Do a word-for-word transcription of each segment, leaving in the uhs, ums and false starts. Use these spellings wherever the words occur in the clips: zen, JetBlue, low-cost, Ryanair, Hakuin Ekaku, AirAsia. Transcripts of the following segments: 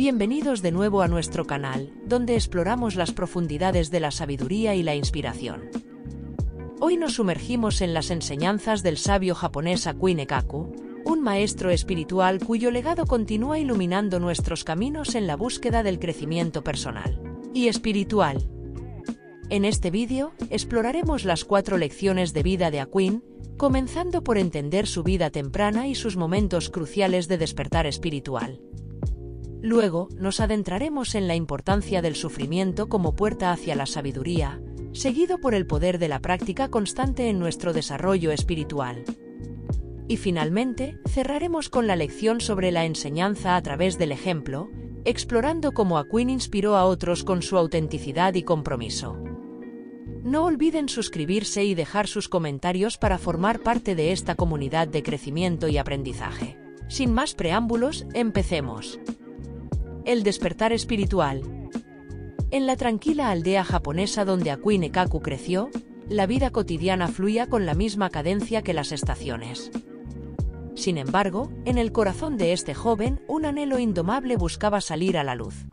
Bienvenidos de nuevo a nuestro canal, donde exploramos las profundidades de la sabiduría y la inspiración. Hoy nos sumergimos en las enseñanzas del sabio japonés Hakuin Ekaku, un maestro espiritual cuyo legado continúa iluminando nuestros caminos en la búsqueda del crecimiento personal y espiritual. En este vídeo, exploraremos las cuatro lecciones de vida de Hakuin, comenzando por entender su vida temprana y sus momentos cruciales de despertar espiritual. Luego, nos adentraremos en la importancia del sufrimiento como puerta hacia la sabiduría, seguido por el poder de la práctica constante en nuestro desarrollo espiritual. Y finalmente, cerraremos con la lección sobre la enseñanza a través del ejemplo, explorando cómo Hakuin inspiró a otros con su autenticidad y compromiso. No olviden suscribirse y dejar sus comentarios para formar parte de esta comunidad de crecimiento y aprendizaje. Sin más preámbulos, empecemos. El despertar espiritual. En la tranquila aldea japonesa donde Hakuin Ekaku creció, la vida cotidiana fluía con la misma cadencia que las estaciones. Sin embargo, en el corazón de este joven, un anhelo indomable buscaba salir a la luz.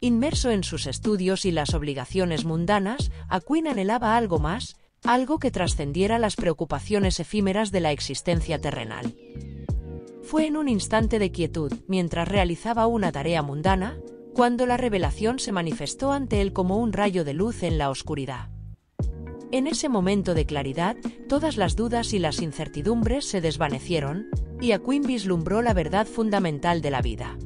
Inmerso en sus estudios y las obligaciones mundanas, Hakuin anhelaba algo más, algo que trascendiera las preocupaciones efímeras de la existencia terrenal. Fue en un instante de quietud, mientras realizaba una tarea mundana, cuando la revelación se manifestó ante él como un rayo de luz en la oscuridad. En ese momento de claridad, todas las dudas y las incertidumbres se desvanecieron, y Hakuin vislumbró la verdad fundamental de la vida.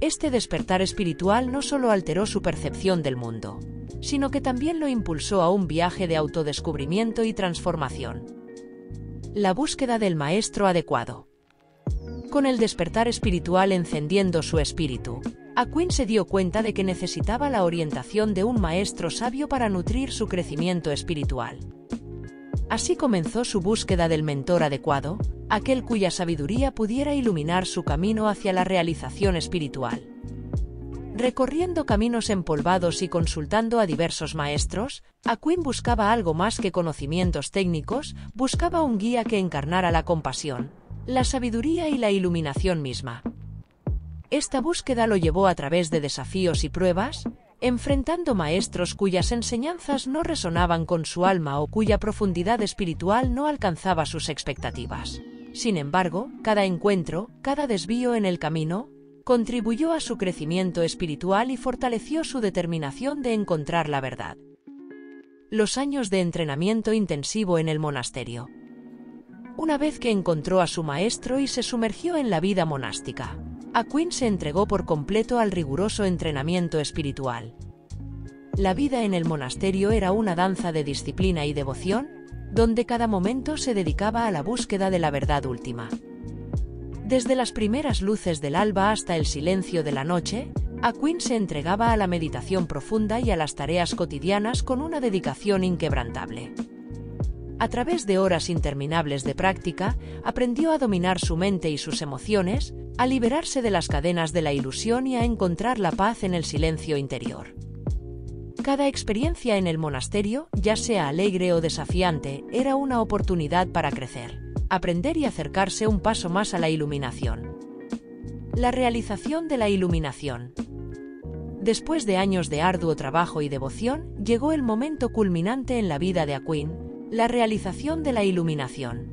Este despertar espiritual no solo alteró su percepción del mundo, sino que también lo impulsó a un viaje de autodescubrimiento y transformación. La búsqueda del maestro adecuado. Con el despertar espiritual encendiendo su espíritu, Hakuin se dio cuenta de que necesitaba la orientación de un maestro sabio para nutrir su crecimiento espiritual. Así comenzó su búsqueda del mentor adecuado, aquel cuya sabiduría pudiera iluminar su camino hacia la realización espiritual. Recorriendo caminos empolvados y consultando a diversos maestros, Hakuin buscaba algo más que conocimientos técnicos, buscaba un guía que encarnara la compasión, la sabiduría y la iluminación misma. Esta búsqueda lo llevó a través de desafíos y pruebas, enfrentando maestros cuyas enseñanzas no resonaban con su alma o cuya profundidad espiritual no alcanzaba sus expectativas. Sin embargo, cada encuentro, cada desvío en el camino, contribuyó a su crecimiento espiritual y fortaleció su determinación de encontrar la verdad. Los años de entrenamiento intensivo en el monasterio. Una vez que encontró a su maestro y se sumergió en la vida monástica, Hakuin se entregó por completo al riguroso entrenamiento espiritual. La vida en el monasterio era una danza de disciplina y devoción, donde cada momento se dedicaba a la búsqueda de la verdad última. Desde las primeras luces del alba hasta el silencio de la noche, Hakuin se entregaba a la meditación profunda y a las tareas cotidianas con una dedicación inquebrantable. A través de horas interminables de práctica, aprendió a dominar su mente y sus emociones, a liberarse de las cadenas de la ilusión y a encontrar la paz en el silencio interior. Cada experiencia en el monasterio, ya sea alegre o desafiante, era una oportunidad para crecer, aprender y acercarse un paso más a la iluminación. La realización de la iluminación. Después de años de arduo trabajo y devoción, llegó el momento culminante en la vida de Hakuin, la realización de la iluminación.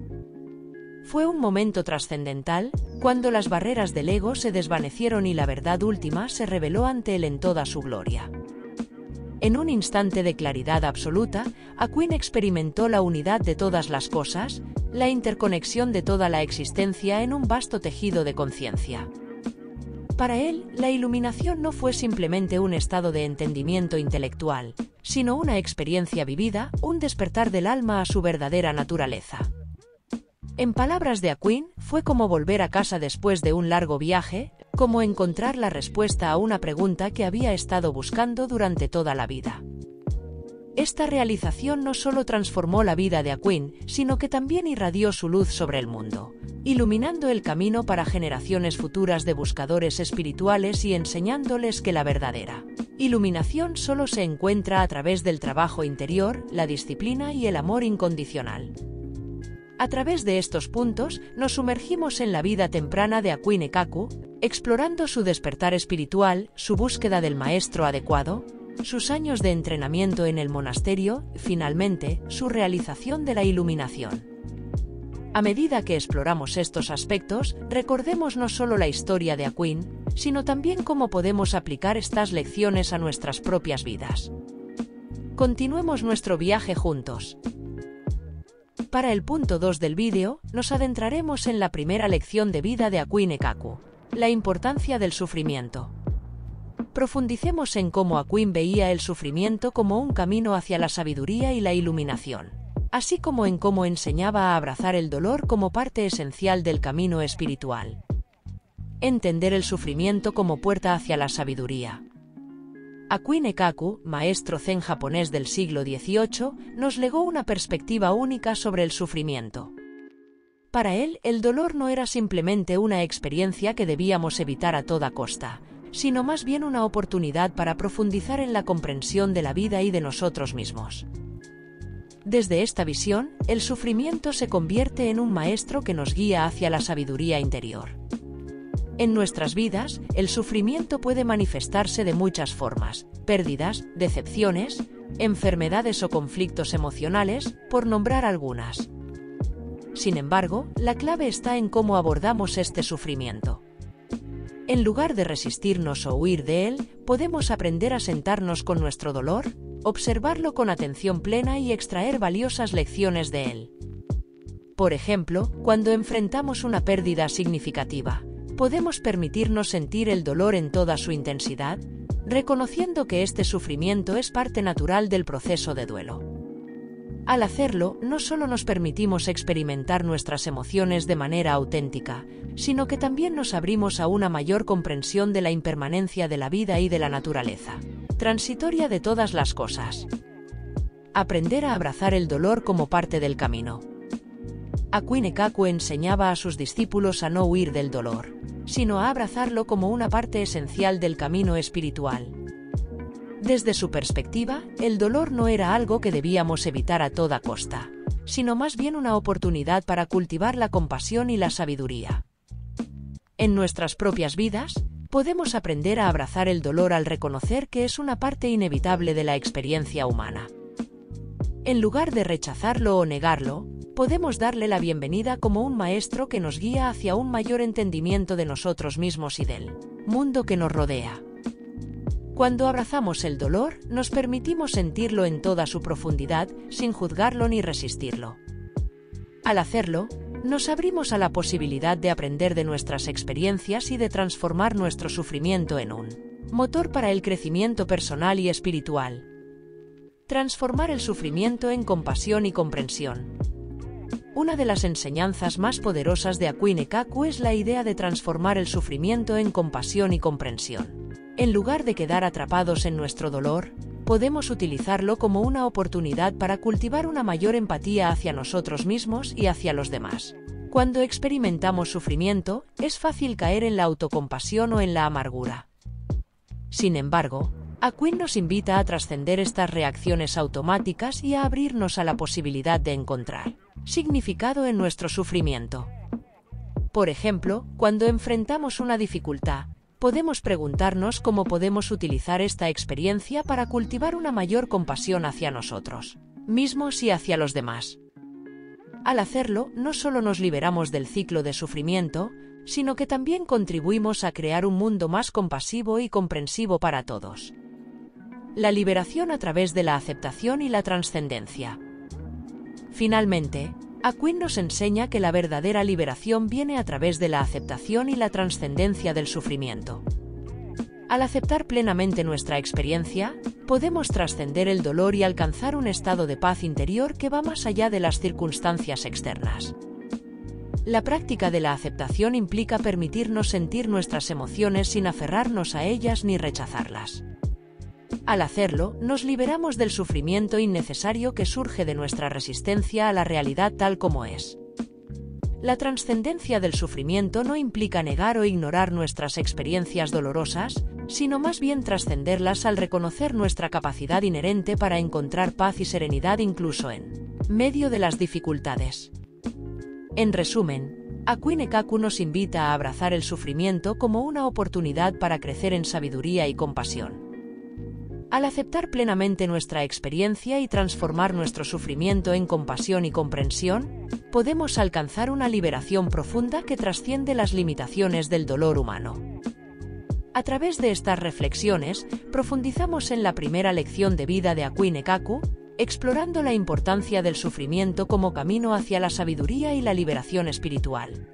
Fue un momento trascendental, cuando las barreras del ego se desvanecieron y la verdad última se reveló ante él en toda su gloria. En un instante de claridad absoluta, Hakuin experimentó la unidad de todas las cosas, la interconexión de toda la existencia en un vasto tejido de conciencia. Para él, la iluminación no fue simplemente un estado de entendimiento intelectual, sino una experiencia vivida, un despertar del alma a su verdadera naturaleza. En palabras de Hakuin, fue como volver a casa después de un largo viaje, como encontrar la respuesta a una pregunta que había estado buscando durante toda la vida. Esta realización no solo transformó la vida de Hakuin, sino que también irradió su luz sobre el mundo, iluminando el camino para generaciones futuras de buscadores espirituales y enseñándoles que la verdadera iluminación solo se encuentra a través del trabajo interior, la disciplina y el amor incondicional. A través de estos puntos, nos sumergimos en la vida temprana de Hakuin Ekaku, explorando su despertar espiritual, su búsqueda del maestro adecuado, sus años de entrenamiento en el monasterio, finalmente, su realización de la iluminación. A medida que exploramos estos aspectos, recordemos no solo la historia de Hakuin, sino también cómo podemos aplicar estas lecciones a nuestras propias vidas. Continuemos nuestro viaje juntos. Para el punto dos del vídeo, nos adentraremos en la primera lección de vida de Hakuin Ekaku, la importancia del sufrimiento. Profundicemos en cómo Hakuin veía el sufrimiento como un camino hacia la sabiduría y la iluminación, así como en cómo enseñaba a abrazar el dolor como parte esencial del camino espiritual. Entender el sufrimiento como puerta hacia la sabiduría. Hakuin Ekaku, maestro zen japonés del siglo dieciocho, nos legó una perspectiva única sobre el sufrimiento. Para él, el dolor no era simplemente una experiencia que debíamos evitar a toda costa, sino más bien una oportunidad para profundizar en la comprensión de la vida y de nosotros mismos. Desde esta visión, el sufrimiento se convierte en un maestro que nos guía hacia la sabiduría interior. En nuestras vidas, el sufrimiento puede manifestarse de muchas formas: pérdidas, decepciones, enfermedades o conflictos emocionales, por nombrar algunas. Sin embargo, la clave está en cómo abordamos este sufrimiento. En lugar de resistirnos o huir de él, podemos aprender a sentarnos con nuestro dolor, observarlo con atención plena y extraer valiosas lecciones de él. Por ejemplo, cuando enfrentamos una pérdida significativa, podemos permitirnos sentir el dolor en toda su intensidad, reconociendo que este sufrimiento es parte natural del proceso de duelo. Al hacerlo, no solo nos permitimos experimentar nuestras emociones de manera auténtica, sino que también nos abrimos a una mayor comprensión de la impermanencia de la vida y de la naturaleza transitoria de todas las cosas. Aprender a abrazar el dolor como parte del camino. Hakuin Ekaku enseñaba a sus discípulos a no huir del dolor, sino a abrazarlo como una parte esencial del camino espiritual. Desde su perspectiva, el dolor no era algo que debíamos evitar a toda costa, sino más bien una oportunidad para cultivar la compasión y la sabiduría. En nuestras propias vidas, podemos aprender a abrazar el dolor al reconocer que es una parte inevitable de la experiencia humana. En lugar de rechazarlo o negarlo, podemos darle la bienvenida como un maestro que nos guía hacia un mayor entendimiento de nosotros mismos y del mundo que nos rodea. Cuando abrazamos el dolor, nos permitimos sentirlo en toda su profundidad, sin juzgarlo ni resistirlo. Al hacerlo, nos abrimos a la posibilidad de aprender de nuestras experiencias y de transformar nuestro sufrimiento en un motor para el crecimiento personal y espiritual. Transformar el sufrimiento en compasión y comprensión. Una de las enseñanzas más poderosas de Hakuin Ekaku es la idea de transformar el sufrimiento en compasión y comprensión. En lugar de quedar atrapados en nuestro dolor, podemos utilizarlo como una oportunidad para cultivar una mayor empatía hacia nosotros mismos y hacia los demás. Cuando experimentamos sufrimiento, es fácil caer en la autocompasión o en la amargura. Sin embargo, Hakuin nos invita a trascender estas reacciones automáticas y a abrirnos a la posibilidad de encontrar significado en nuestro sufrimiento. Por ejemplo, cuando enfrentamos una dificultad, podemos preguntarnos cómo podemos utilizar esta experiencia para cultivar una mayor compasión hacia nosotros mismos y hacia los demás. Al hacerlo, no solo nos liberamos del ciclo de sufrimiento, sino que también contribuimos a crear un mundo más compasivo y comprensivo para todos. La liberación a través de la aceptación y la trascendencia. Finalmente, Hakuin nos enseña que la verdadera liberación viene a través de la aceptación y la trascendencia del sufrimiento. Al aceptar plenamente nuestra experiencia, podemos trascender el dolor y alcanzar un estado de paz interior que va más allá de las circunstancias externas. La práctica de la aceptación implica permitirnos sentir nuestras emociones sin aferrarnos a ellas ni rechazarlas. Al hacerlo, nos liberamos del sufrimiento innecesario que surge de nuestra resistencia a la realidad tal como es. La trascendencia del sufrimiento no implica negar o ignorar nuestras experiencias dolorosas, sino más bien trascenderlas al reconocer nuestra capacidad inherente para encontrar paz y serenidad incluso en medio de las dificultades. En resumen, Hakuin Ekaku nos invita a abrazar el sufrimiento como una oportunidad para crecer en sabiduría y compasión. Al aceptar plenamente nuestra experiencia y transformar nuestro sufrimiento en compasión y comprensión, podemos alcanzar una liberación profunda que trasciende las limitaciones del dolor humano. A través de estas reflexiones, profundizamos en la primera lección de vida de Hakuin Ekaku, explorando la importancia del sufrimiento como camino hacia la sabiduría y la liberación espiritual.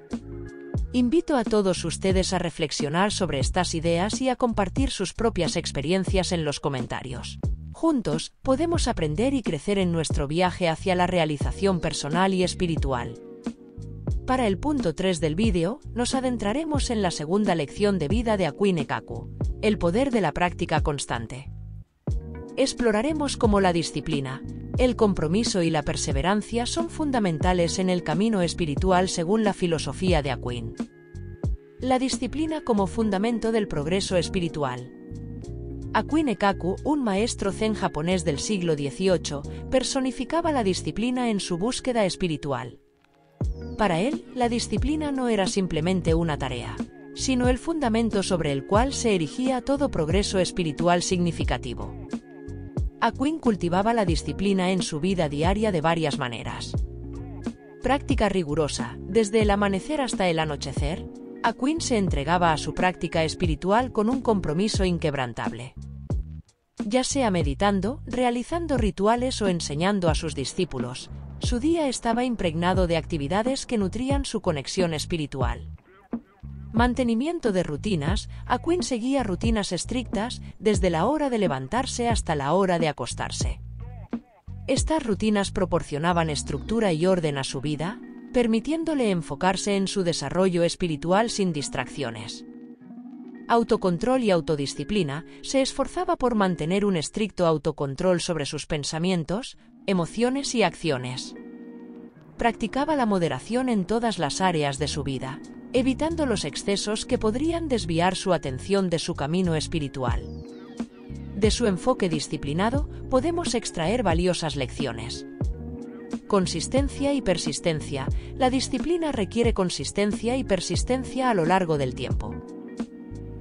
Invito a todos ustedes a reflexionar sobre estas ideas y a compartir sus propias experiencias en los comentarios. Juntos, podemos aprender y crecer en nuestro viaje hacia la realización personal y espiritual. Para el punto tres del vídeo, nos adentraremos en la segunda lección de vida de Hakuin Ekaku, el poder de la práctica constante. Exploraremos cómo la disciplina, el compromiso y la perseverancia son fundamentales en el camino espiritual según la filosofía de Hakuin. La disciplina como fundamento del progreso espiritual. Hakuin Ekaku, un maestro zen japonés del siglo dieciocho, personificaba la disciplina en su búsqueda espiritual. Para él, la disciplina no era simplemente una tarea, sino el fundamento sobre el cual se erigía todo progreso espiritual significativo. Hakuin cultivaba la disciplina en su vida diaria de varias maneras. Práctica rigurosa. Desde el amanecer hasta el anochecer, Hakuin se entregaba a su práctica espiritual con un compromiso inquebrantable. Ya sea meditando, realizando rituales o enseñando a sus discípulos, su día estaba impregnado de actividades que nutrían su conexión espiritual. Mantenimiento de rutinas. Hakuin seguía rutinas estrictas desde la hora de levantarse hasta la hora de acostarse. Estas rutinas proporcionaban estructura y orden a su vida, permitiéndole enfocarse en su desarrollo espiritual sin distracciones. Autocontrol y autodisciplina. Se esforzaba por mantener un estricto autocontrol sobre sus pensamientos, emociones y acciones. Practicaba la moderación en todas las áreas de su vida, evitando los excesos que podrían desviar su atención de su camino espiritual. De su enfoque disciplinado podemos extraer valiosas lecciones. Consistencia y persistencia. La disciplina requiere consistencia y persistencia a lo largo del tiempo.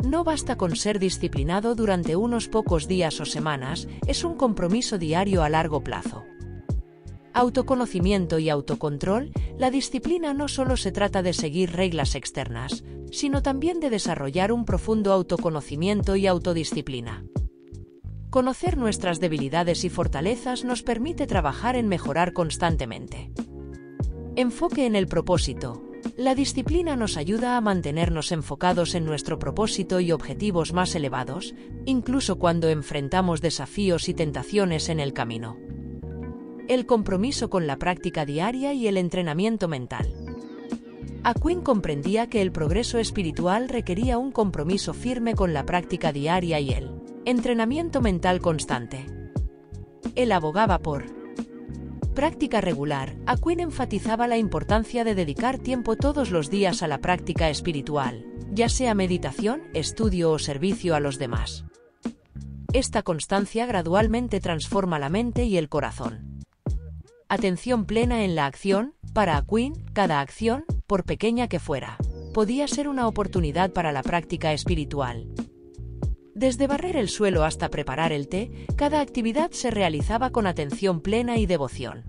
No basta con ser disciplinado durante unos pocos días o semanas, es un compromiso diario a largo plazo. Autoconocimiento y autocontrol. La disciplina no solo se trata de seguir reglas externas, sino también de desarrollar un profundo autoconocimiento y autodisciplina. Conocer nuestras debilidades y fortalezas nos permite trabajar en mejorar constantemente. Enfoque en el propósito. La disciplina nos ayuda a mantenernos enfocados en nuestro propósito y objetivos más elevados, incluso cuando enfrentamos desafíos y tentaciones en el camino. El compromiso con la práctica diaria y el entrenamiento mental. Hakuin comprendía que el progreso espiritual requería un compromiso firme con la práctica diaria y el entrenamiento mental constante. Él abogaba por práctica regular. Hakuin enfatizaba la importancia de dedicar tiempo todos los días a la práctica espiritual, ya sea meditación, estudio o servicio a los demás. Esta constancia gradualmente transforma la mente y el corazón. Atención plena en la acción. Para Hakuin, cada acción, por pequeña que fuera, podía ser una oportunidad para la práctica espiritual. Desde barrer el suelo hasta preparar el té, cada actividad se realizaba con atención plena y devoción.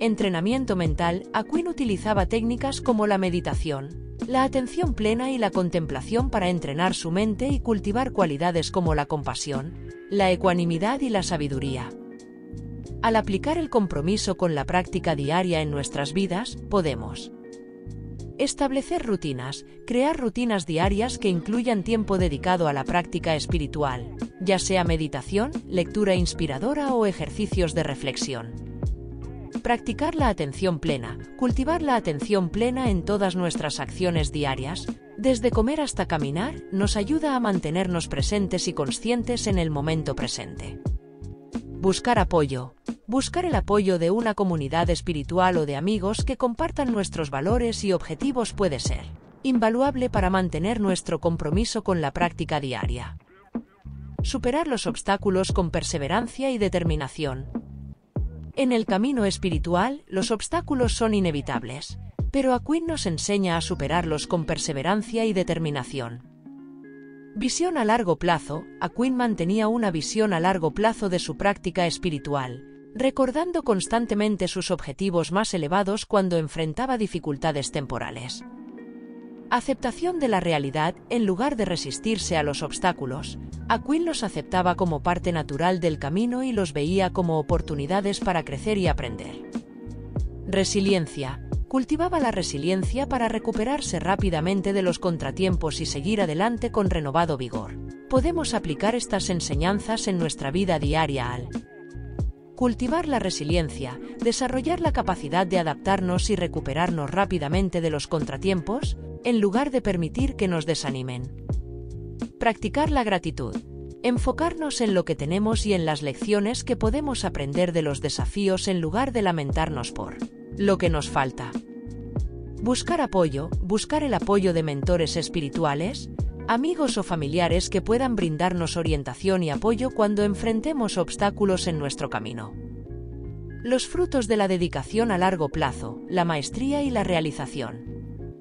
Entrenamiento mental. Hakuin utilizaba técnicas como la meditación, la atención plena y la contemplación para entrenar su mente y cultivar cualidades como la compasión, la ecuanimidad y la sabiduría. Al aplicar el compromiso con la práctica diaria en nuestras vidas, podemos establecer rutinas, crear rutinas diarias que incluyan tiempo dedicado a la práctica espiritual, ya sea meditación, lectura inspiradora o ejercicios de reflexión. Practicar la atención plena, cultivar la atención plena en todas nuestras acciones diarias, desde comer hasta caminar, nos ayuda a mantenernos presentes y conscientes en el momento presente. Buscar apoyo. Buscar el apoyo de una comunidad espiritual o de amigos que compartan nuestros valores y objetivos puede ser invaluable para mantener nuestro compromiso con la práctica diaria. Superar los obstáculos con perseverancia y determinación. En el camino espiritual, los obstáculos son inevitables, pero Hakuin nos enseña a superarlos con perseverancia y determinación. Visión a largo plazo. Hakuin mantenía una visión a largo plazo de su práctica espiritual, recordando constantemente sus objetivos más elevados cuando enfrentaba dificultades temporales. Aceptación de la realidad. En lugar de resistirse a los obstáculos, Hakuin los aceptaba como parte natural del camino y los veía como oportunidades para crecer y aprender. Resiliencia. Cultivaba la resiliencia para recuperarse rápidamente de los contratiempos y seguir adelante con renovado vigor. Podemos aplicar estas enseñanzas en nuestra vida diaria al cultivar la resiliencia, desarrollar la capacidad de adaptarnos y recuperarnos rápidamente de los contratiempos, en lugar de permitir que nos desanimen. Practicar la gratitud. Enfocarnos en lo que tenemos y en las lecciones que podemos aprender de los desafíos en lugar de lamentarnos por lo que nos falta. Buscar apoyo. Buscar el apoyo de mentores espirituales, amigos o familiares que puedan brindarnos orientación y apoyo cuando enfrentemos obstáculos en nuestro camino. Los frutos de la dedicación a largo plazo, la maestría y la realización.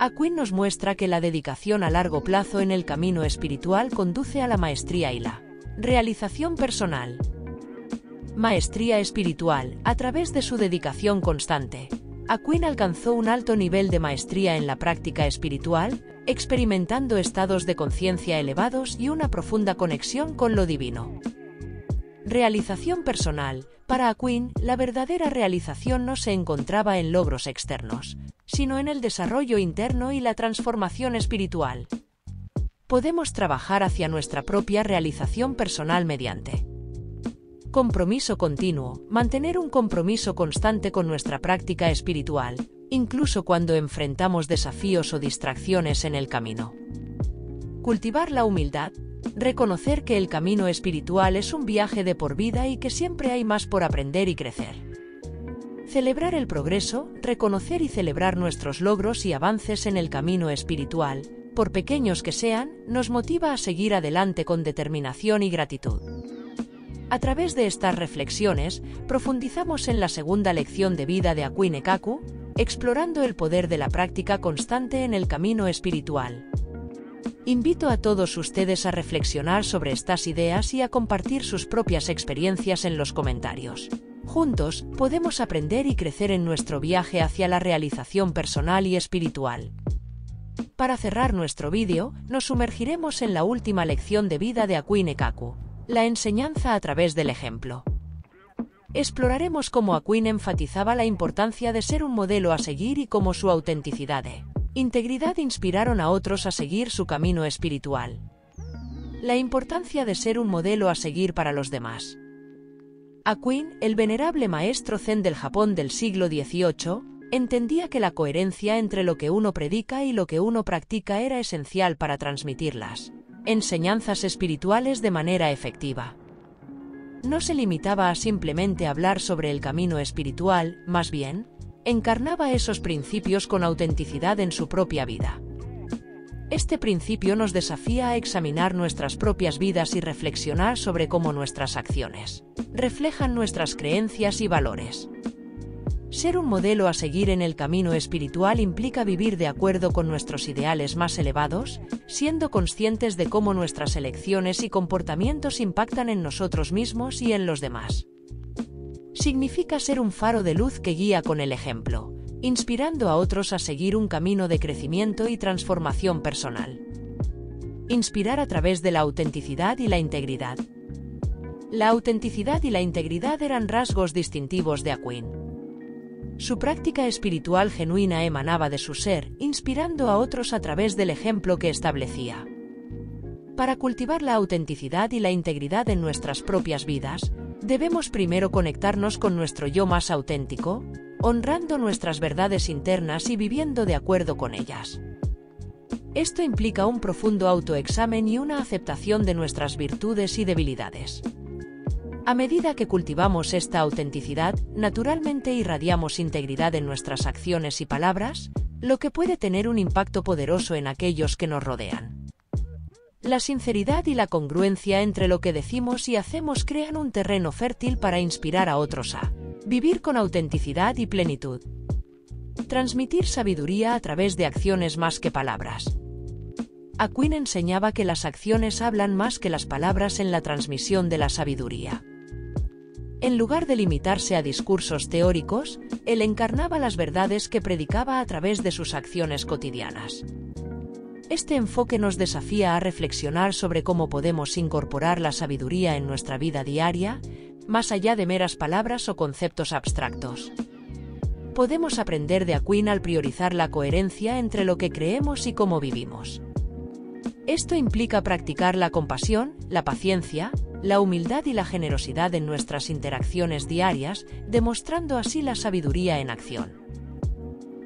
Hakuin nos muestra que la dedicación a largo plazo en el camino espiritual conduce a la maestría y la realización personal. Maestría espiritual. A través de su dedicación constante, Hakuin alcanzó un alto nivel de maestría en la práctica espiritual, experimentando estados de conciencia elevados y una profunda conexión con lo divino. Realización personal. Para Hakuin, la verdadera realización no se encontraba en logros externos, sino en el desarrollo interno y la transformación espiritual. Podemos trabajar hacia nuestra propia realización personal mediante compromiso continuo. Mantener un compromiso constante con nuestra práctica espiritual, incluso cuando enfrentamos desafíos o distracciones en el camino. Cultivar la humildad. Reconocer que el camino espiritual es un viaje de por vida y que siempre hay más por aprender y crecer. Celebrar el progreso. Reconocer y celebrar nuestros logros y avances en el camino espiritual, por pequeños que sean, nos motiva a seguir adelante con determinación y gratitud. A través de estas reflexiones, profundizamos en la segunda lección de vida de Hakuin Ekaku, explorando el poder de la práctica constante en el camino espiritual. Invito a todos ustedes a reflexionar sobre estas ideas y a compartir sus propias experiencias en los comentarios. Juntos, podemos aprender y crecer en nuestro viaje hacia la realización personal y espiritual. Para cerrar nuestro vídeo, nos sumergiremos en la última lección de vida de Hakuin Ekaku. La enseñanza a través del ejemplo. Exploraremos cómo Hakuin enfatizaba la importancia de ser un modelo a seguir y cómo su autenticidad e integridad inspiraron a otros a seguir su camino espiritual. La importancia de ser un modelo a seguir para los demás. Hakuin, el venerable maestro zen del Japón del siglo dieciocho, entendía que la coherencia entre lo que uno predica y lo que uno practica era esencial para transmitirlas enseñanzas espirituales de manera efectiva. No se limitaba a simplemente hablar sobre el camino espiritual, más bien, encarnaba esos principios con autenticidad en su propia vida. Este principio nos desafía a examinar nuestras propias vidas y reflexionar sobre cómo nuestras acciones reflejan nuestras creencias y valores. Ser un modelo a seguir en el camino espiritual implica vivir de acuerdo con nuestros ideales más elevados, siendo conscientes de cómo nuestras elecciones y comportamientos impactan en nosotros mismos y en los demás. Significa ser un faro de luz que guía con el ejemplo, inspirando a otros a seguir un camino de crecimiento y transformación personal. Inspirar a través de la autenticidad y la integridad. La autenticidad y la integridad eran rasgos distintivos de Hakuin. Su práctica espiritual genuina emanaba de su ser, inspirando a otros a través del ejemplo que establecía. Para cultivar la autenticidad y la integridad en nuestras propias vidas, debemos primero conectarnos con nuestro yo más auténtico, honrando nuestras verdades internas y viviendo de acuerdo con ellas. Esto implica un profundo autoexamen y una aceptación de nuestras virtudes y debilidades. A medida que cultivamos esta autenticidad, naturalmente irradiamos integridad en nuestras acciones y palabras, lo que puede tener un impacto poderoso en aquellos que nos rodean. La sinceridad y la congruencia entre lo que decimos y hacemos crean un terreno fértil para inspirar a otros a vivir con autenticidad y plenitud. Transmitir sabiduría a través de acciones más que palabras. Hakuin enseñaba que las acciones hablan más que las palabras en la transmisión de la sabiduría. En lugar de limitarse a discursos teóricos, él encarnaba las verdades que predicaba a través de sus acciones cotidianas. Este enfoque nos desafía a reflexionar sobre cómo podemos incorporar la sabiduría en nuestra vida diaria, más allá de meras palabras o conceptos abstractos. Podemos aprender de Hakuin al priorizar la coherencia entre lo que creemos y cómo vivimos. Esto implica practicar la compasión, la paciencia, la humildad y la generosidad en nuestras interacciones diarias, demostrando así la sabiduría en acción.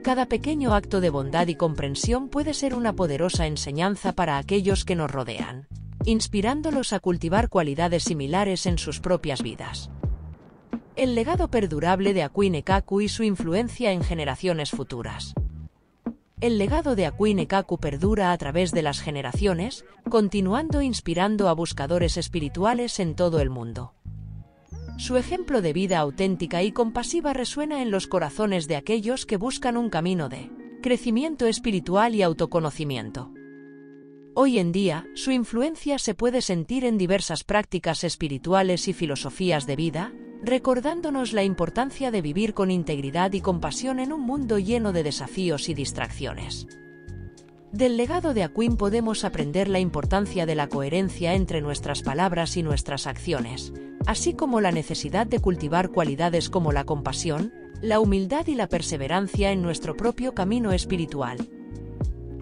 Cada pequeño acto de bondad y comprensión puede ser una poderosa enseñanza para aquellos que nos rodean, inspirándolos a cultivar cualidades similares en sus propias vidas. El legado perdurable de Hakuin Ekaku y su influencia en generaciones futuras. El legado de Hakuin Ekaku perdura a través de las generaciones, continuando inspirando a buscadores espirituales en todo el mundo. Su ejemplo de vida auténtica y compasiva resuena en los corazones de aquellos que buscan un camino de crecimiento espiritual y autoconocimiento. Hoy en día, su influencia se puede sentir en diversas prácticas espirituales y filosofías de vida, recordándonos la importancia de vivir con integridad y compasión en un mundo lleno de desafíos y distracciones. Del legado de Hakuin podemos aprender la importancia de la coherencia entre nuestras palabras y nuestras acciones, así como la necesidad de cultivar cualidades como la compasión, la humildad y la perseverancia en nuestro propio camino espiritual.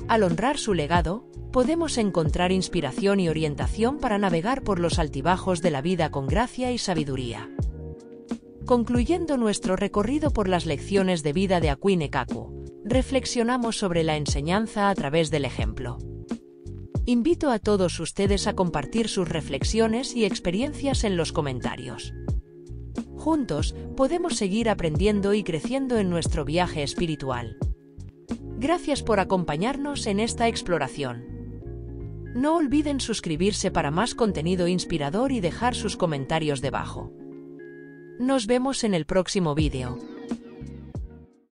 Al honrar su legado, podemos encontrar inspiración y orientación para navegar por los altibajos de la vida con gracia y sabiduría. Concluyendo nuestro recorrido por las lecciones de vida de Hakuin Ekaku, reflexionamos sobre la enseñanza a través del ejemplo. Invito a todos ustedes a compartir sus reflexiones y experiencias en los comentarios. Juntos, podemos seguir aprendiendo y creciendo en nuestro viaje espiritual. Gracias por acompañarnos en esta exploración. No olviden suscribirse para más contenido inspirador y dejar sus comentarios debajo. Nos vemos en el próximo vídeo.